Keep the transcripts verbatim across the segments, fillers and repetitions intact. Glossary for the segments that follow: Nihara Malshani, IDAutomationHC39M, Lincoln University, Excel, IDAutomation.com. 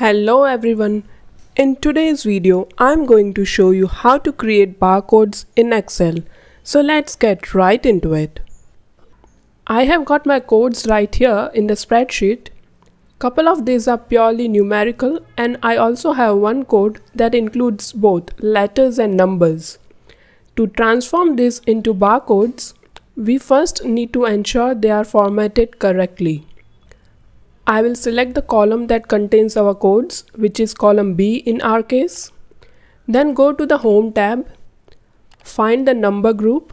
Hello everyone, in today's video I'm going to show you how to create barcodes in Excel. So let's get right into it. I have got my codes right here in the spreadsheet. Couple of these are purely numerical and I also have one code that includes both letters and numbers. To transform this into barcodes, we first need to ensure they are formatted correctly. I will select the column that contains our codes, which is column B in our case. Then go to the Home tab, find the number group,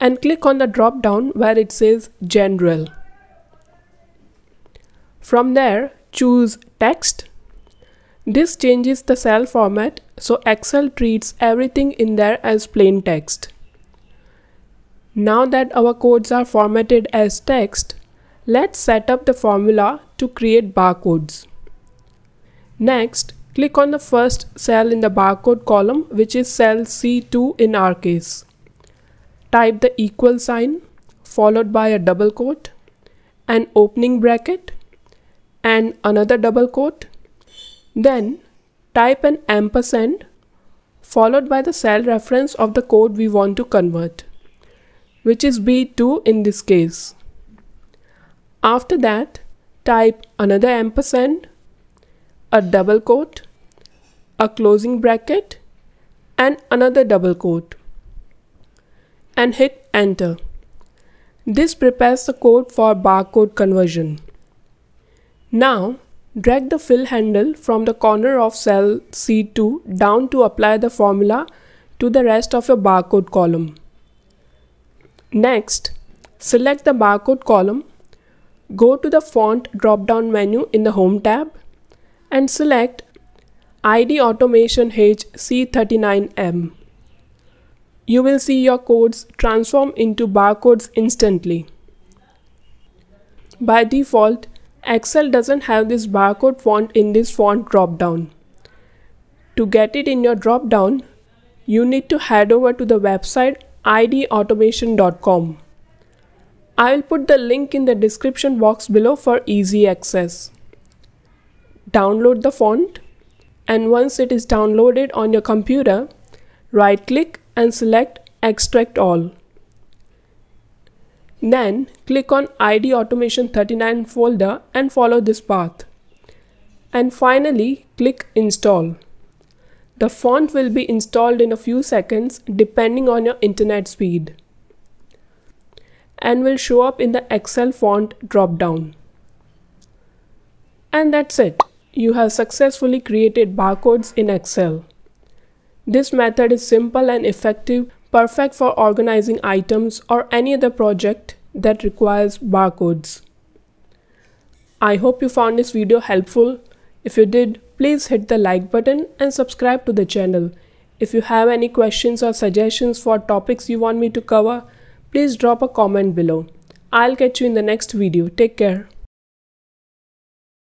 and click on the drop down where it says General. From there, choose Text. This changes the cell format, so Excel treats everything in there as plain text. Now that our codes are formatted as text, let's set up the formula to create barcodes. Next, click on the first cell in the barcode column, which is cell C two in our case. Type the equal sign followed by a double quote, an opening bracket, and another double quote. Then type an ampersand followed by the cell reference of the code we want to convert, which is B two in this case. After that, type another ampersand, a double quote, a closing bracket, and another double quote, and hit enter. This prepares the code for barcode conversion. Now, drag the fill handle from the corner of cell C two down to apply the formula to the rest of your barcode column. Next, select the barcode column. Go to the Font drop-down menu in the Home tab and select I D Automation H C thirty-nine M. You will see your codes transform into barcodes instantly. By default, Excel doesn't have this barcode font in this font drop-down. To get it in your drop-down, you need to head over to the website I D Automation dot com. I will put the link in the description box below for easy access. Download the font, and once it is downloaded on your computer, right-click and select Extract All. Then click on I D Automation thirty-nine folder and follow this path. And finally, click Install. The font will be installed in a few seconds depending on your internet speed, and will show up in the Excel font drop-down. And that's it. You have successfully created barcodes in Excel. This method is simple and effective, perfect for organizing items or any other project that requires barcodes. I hope you found this video helpful. If you did, please hit the like button and subscribe to the channel. If you have any questions or suggestions for topics you want me to cover, please drop a comment below. I'll catch you in the next video. Take care.